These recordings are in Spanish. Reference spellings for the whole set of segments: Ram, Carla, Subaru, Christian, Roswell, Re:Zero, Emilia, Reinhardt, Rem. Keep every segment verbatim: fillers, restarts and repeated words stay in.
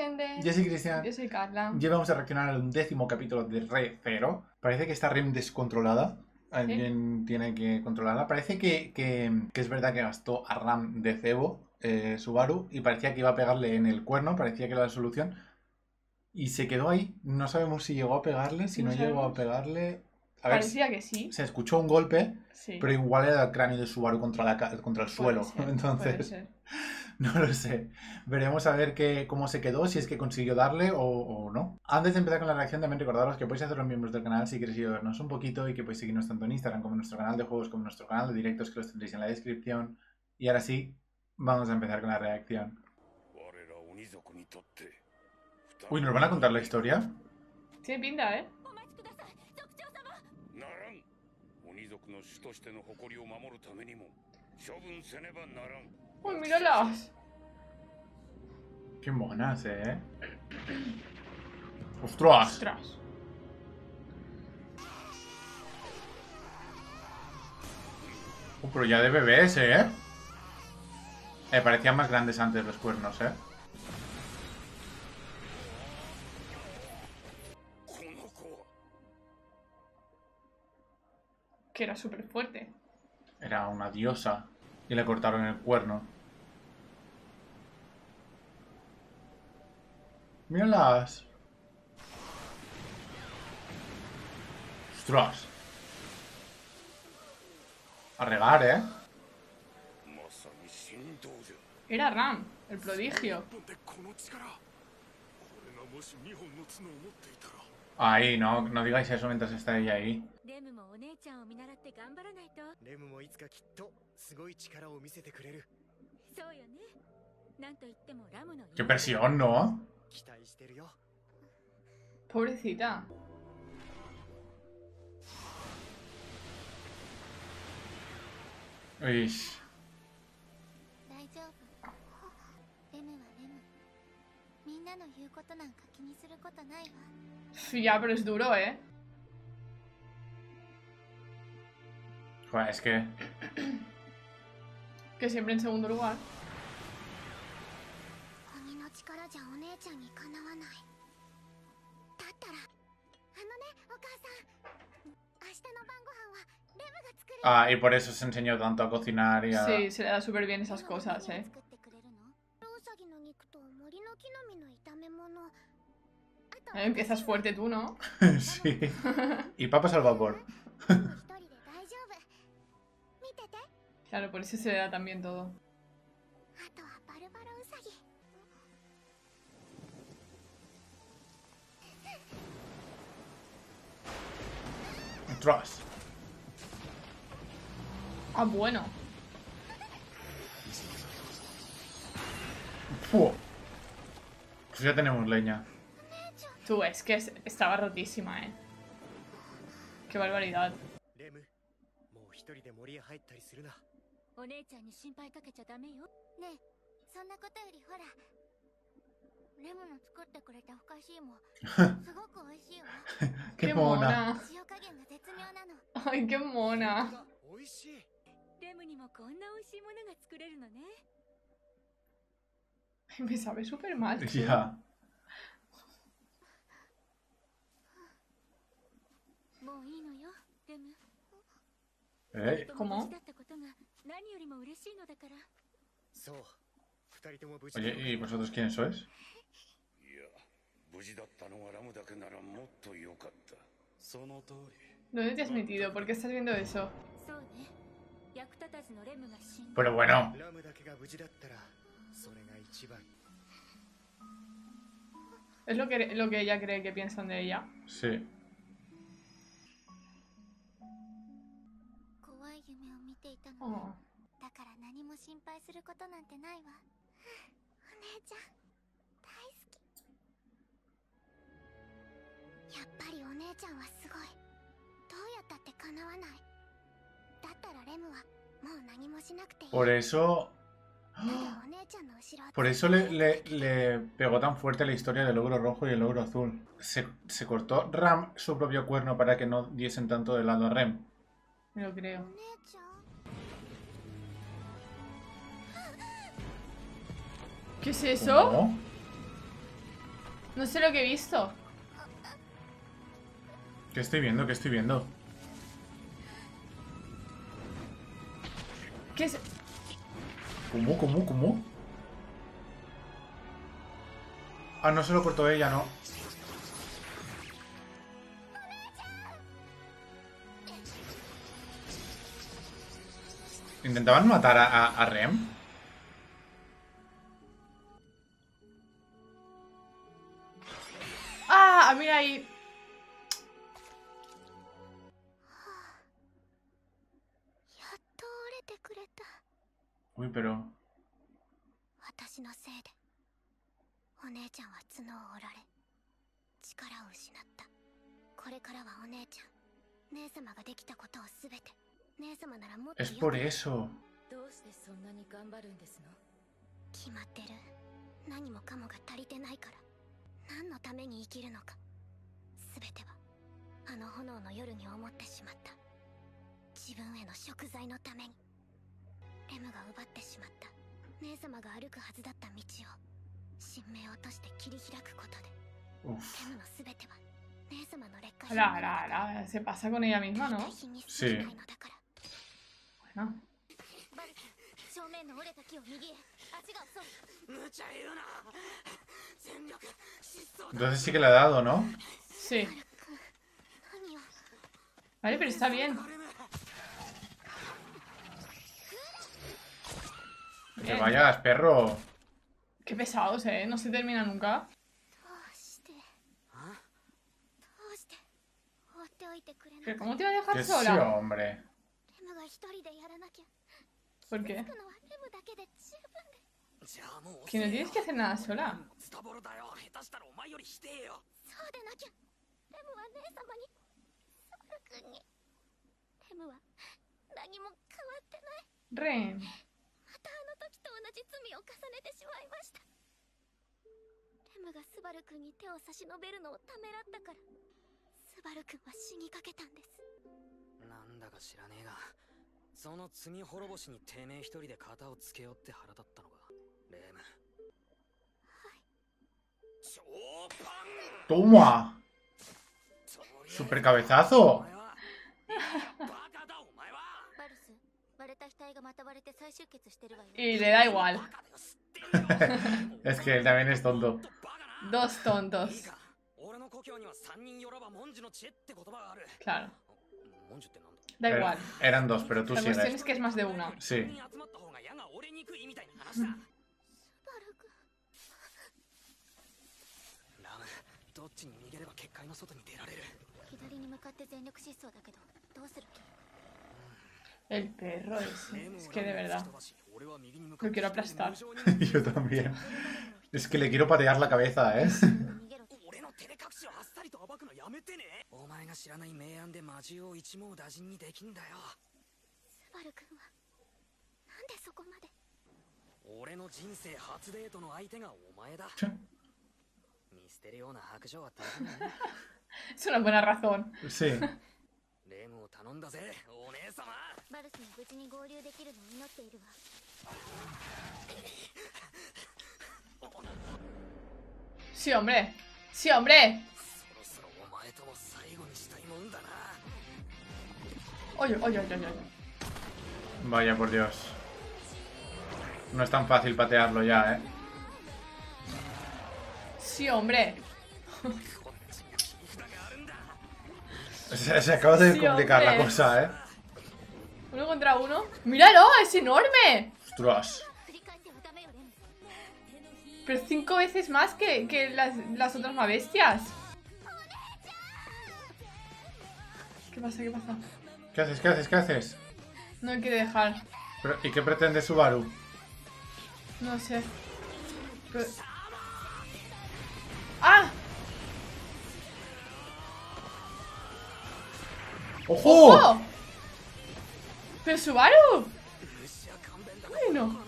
gente. Yo soy Cristian. Yo soy Carla. Ya vamos a reaccionar al undécimo capítulo de Re:Zero. Parece que está Rem descontrolada. Alguien ¿Sí? tiene que controlarla. Parece que, que, que es verdad que gastó a Ram de cebo eh, Subaru y parecía que iba a pegarle en el cuerno. Parecía que era la solución. Y se quedó ahí. No sabemos si llegó a pegarle, si no, no llegó a pegarle... A ver, parecía que sí. Se escuchó un golpe, sí. Pero igual era el cráneo de Subaru contra, la, contra el puede suelo. Ser, Entonces, no lo sé. Veremos a ver qué, cómo se quedó, si es que consiguió darle o, o no. Antes de empezar con la reacción, también recordaros que podéis haceros miembros del canal si queréis ayudarnos un poquito y que podéis seguirnos tanto en Instagram como en nuestro canal de juegos, como en nuestro canal de directos, que los tendréis en la descripción. Y ahora sí, vamos a empezar con la reacción. Uy, ¿nos van a contar la historia? Tiene pinta, ¿eh? Uy, míralas. Qué monas, eh. Ostras. Ostras. Uh, pero ya de bebés, eh. Eh, parecían más grandes antes los cuernos, eh. Que era súper fuerte. Era una diosa. Y le cortaron el cuerno. ¡Míralas! ¡Ostras! A regar, ¿eh? Era Ram, el prodigio. Ahí, no, no digáis eso mientras está ella ahí. Qué presión, ¿no? Pobrecita. Uy. Sí, ya, pero es duro, ¿eh? Joder, es que... que siempre en segundo lugar. Ah, y por eso se enseñó tanto a cocinar y a... Sí, se le da súper bien esas cosas, ¿eh? Eh, empiezas fuerte tú, ¿no? Sí. Y papas al vapor. Claro, por eso se le da también todo. Atrás. Ah, bueno. Puh. Pues ya tenemos leña. Tú, es que estaba rotísima, eh. Qué barbaridad. Qué mona. Ay, qué mona. Me sabe súper mal. Ya. Yeah. ¿Eh? ¿Cómo? Oye, ¿y vosotros quiénes sois? ¿Dónde te has metido? ¿Por qué estás viendo eso? Pero bueno. Es lo que, lo que ella cree que piensan de ella. Sí. Oh. Por eso... Por eso le, le, le pegó tan fuerte la historia del ogro rojo y el ogro azul. Se, se cortó Ram su propio cuerno para que no diesen tanto de lado a Rem. Me lo creo. ¿Qué es eso? ¿Cómo? No sé lo que he visto. ¿Qué estoy viendo? ¿Qué estoy viendo? ¿Qué es? ¿Cómo? ¿Cómo? ¿Cómo? Ah, no se lo cortó ella, no. ¿Intentaban matar a, a, a Rem? ¡Ah! Mira ahí. Uy, pero... Es por eso. Uf. La, la, la, se pasa con ella misma, ¿no? Sí. Bueno. Entonces sí que le ha dado, ¿no? Sí. Vale, pero está bien. Que vayas, perro. Qué pesados, eh. No se termina nunca. ¿Pero cómo te va a dejar ¿Qué sola? Sí, hombre. ¿Por qué? Que no tienes que hacer nada sola. Ren. Toma. Super cabezazo. Y le da igual. Es que él también es tonto. Dos tontos. Claro. Da pero, igual. Eran dos, pero tú sí. La cuestión eres. Es que es más de una. Sí. El perro ese. Es que de verdad. Lo quiero aplastar. Yo también. Es que le quiero patear la cabeza, ¿eh? Es una buena razón. Sí. Sí, hombre. Sí, hombre. Oye, oye, oye, oye. Vaya, por Dios. No es tan fácil patearlo ya, ¿eh? Sí, hombre. Se, se acaba de sí, complicar hombre. La cosa, ¿eh? Uno contra uno. ¡Míralo! ¡Es enorme! ¡Ostras! Pero cinco veces más que, que las, las otras más bestias. ¿Qué pasa? ¿Qué pasa? ¿Qué haces? ¿Qué haces? ¿Qué haces? No me quiere dejar. Pero, ¿y qué pretende Subaru? No sé. Pero... ¡Ah! ¡Ojo! ¡Ojo! ¡Pero Subaru! Bueno.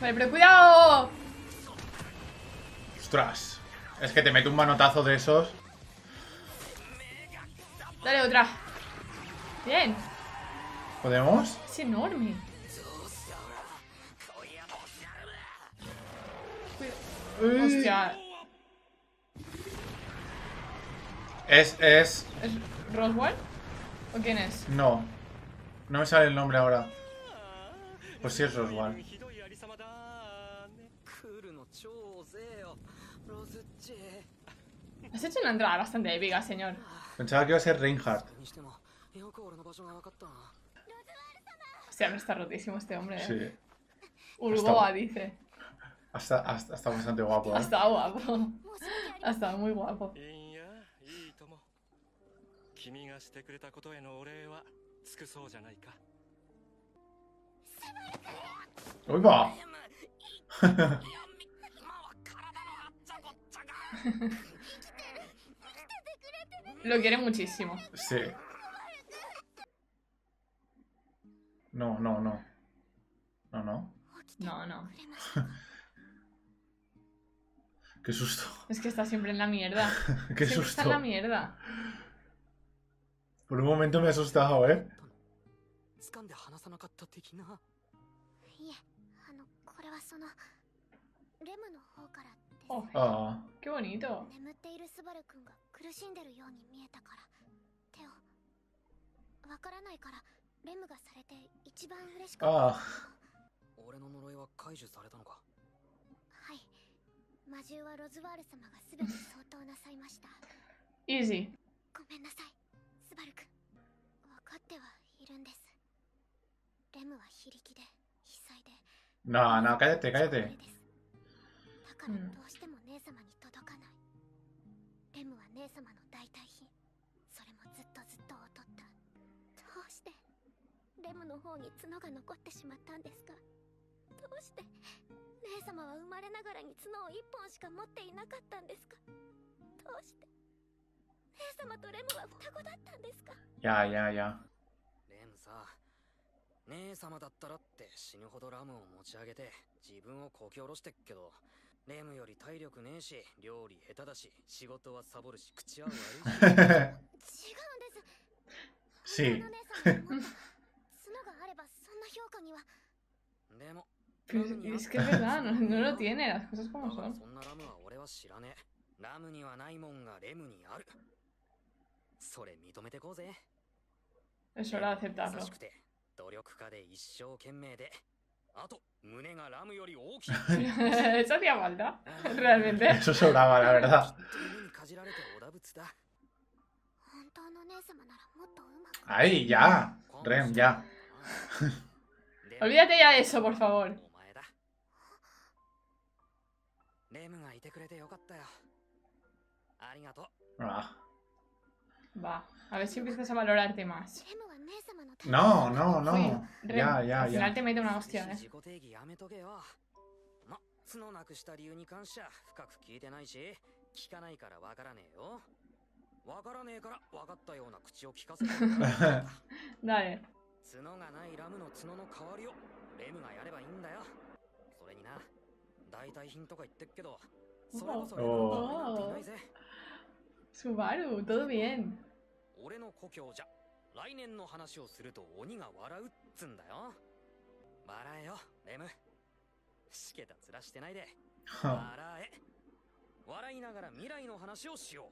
Vale, pero cuidado. ¡Ostras! Es que te mete un manotazo de esos. Dale otra. Bien. ¿Podemos? Es enorme. Mm. Hostia. Es, es... ¿Es Roswell? ¿O quién es? No. No me sale el nombre ahora. Pues sí es Roswell. Has hecho una entrada bastante épica, señor. Pensaba que iba a ser Reinhardt. Hostia, no está rotísimo este hombre, ¿eh? Sí. Urgoa, hasta... dice. Ha estado bastante guapo, ¿eh? Ha estado guapo. Ha estado muy guapo. ¡Uy, va! Lo quiere muchísimo. Sí. No, no, no. No, no. No, no. Qué susto. Es que está siempre en la mierda. Qué siempre susto. Está en la mierda. Por un momento me he asustado, ¿eh? Oh, ah. Qué bonito. Ah. Easy. No, no, cállate, cállate. Mm. Ya, ya, ya. Sí. Es que es verdad, no, no lo tiene, las cosas como son. Es hora de aceptarlo. Eso hacía falta, realmente. Eso sobraba, la verdad. ¡Ay, ya! Rem, ya. Olvídate ya de eso, por favor. Ah. Va, a ver si empiezas a valorarte más. No, no, no. Oye, Rem, ya, ya, al final ya. Te mete una hostia, ¿eh? Dale. Oh. Oh. Subaru, todo bien.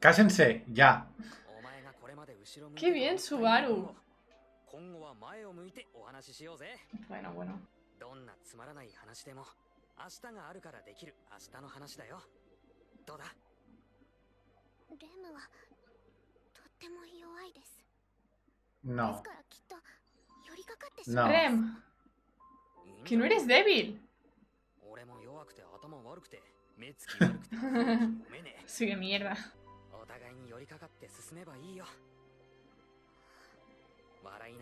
Cásense, ya. Qué bien, Subaru. Bueno, bueno. No. No. Rem, que no eres débil. Sí, que mierda.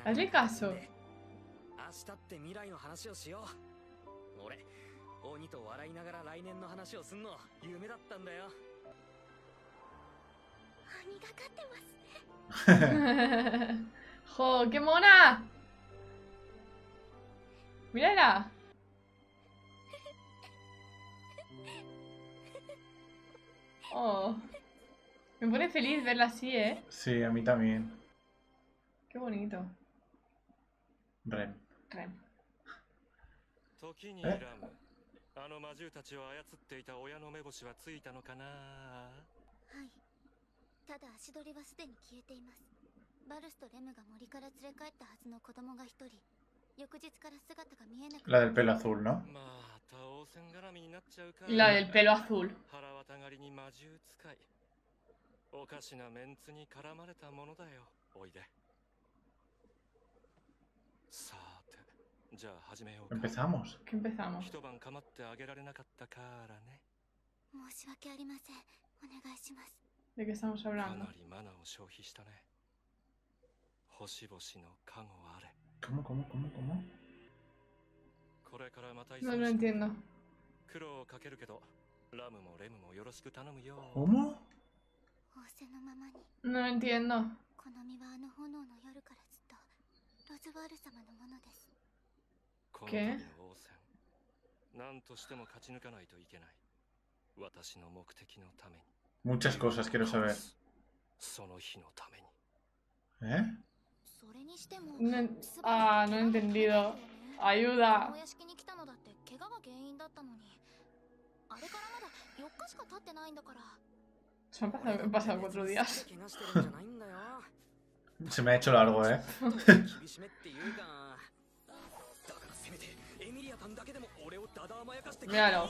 Hazle caso. ¡Jo, qué mona! ¡Mírala! Oh. Me pone feliz verla así, ¿eh? Sí, a mí también. Qué bonito. Rem. Rem. ¿Eh? あの魔獣たちを操っていた親の目星はついたのかな。はい、ただ足取りはすでに消えています。バルスとレムが森から連れ帰ったはずの子供が一人、翌日から姿が見えなくなった。La del pelo azul, ¿no? La del pelo azul. 腹渡がりに魔獣使い、おかしなメンツに絡まれたものだよ。おいで。さて、じゃあ始めようか。Empezamos. Empezamos. 一晩かまってあげられなかったからね。申し訳ありません。お願いします。で、qué estamos hablando? かなりマナーを消費したね。星々の加護あれ。¿Cómo, cómo, cómo, cómo? No lo entiendo. ¿Cómo? No lo entiendo. ¿Qué? Muchas cosas quiero saber. ¿Eh? No, ah, no he entendido. Ayuda. Se han pasado, han pasado cuatro días. Se me ha hecho largo, eh. Míralo.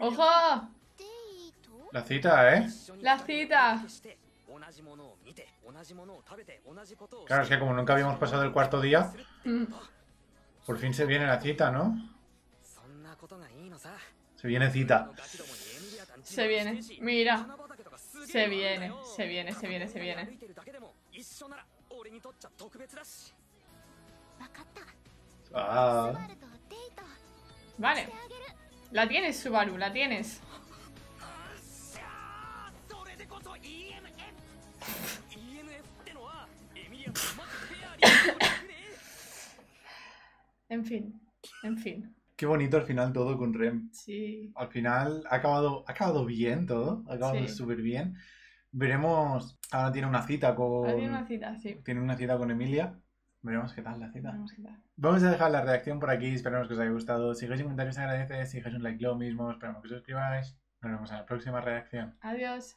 ¡Ojo! La cita, ¿eh? La cita. Claro, es que como nunca habíamos pasado el cuarto día, mm. por fin se viene la cita, ¿no? Se viene cita. Se viene, mira. Se viene, se viene, se viene, se viene. Ah. Vale. La tienes, Subaru, la tienes. En fin, en fin. Qué bonito al final todo con Rem. Sí. Al final ha acabado, ha acabado bien todo, ha acabado súper sí. bien. Veremos, ahora tiene una cita con... Ahora tiene una cita, sí. Tiene una cita con Emilia. Veremos qué tal la cita. Veremos qué tal. Vamos a dejar la reacción por aquí, esperemos que os haya gustado. Si dejáis comentarios se agradece, si dejáis un like lo mismo, esperemos que os suscribáis. Nos vemos en la próxima reacción. Adiós.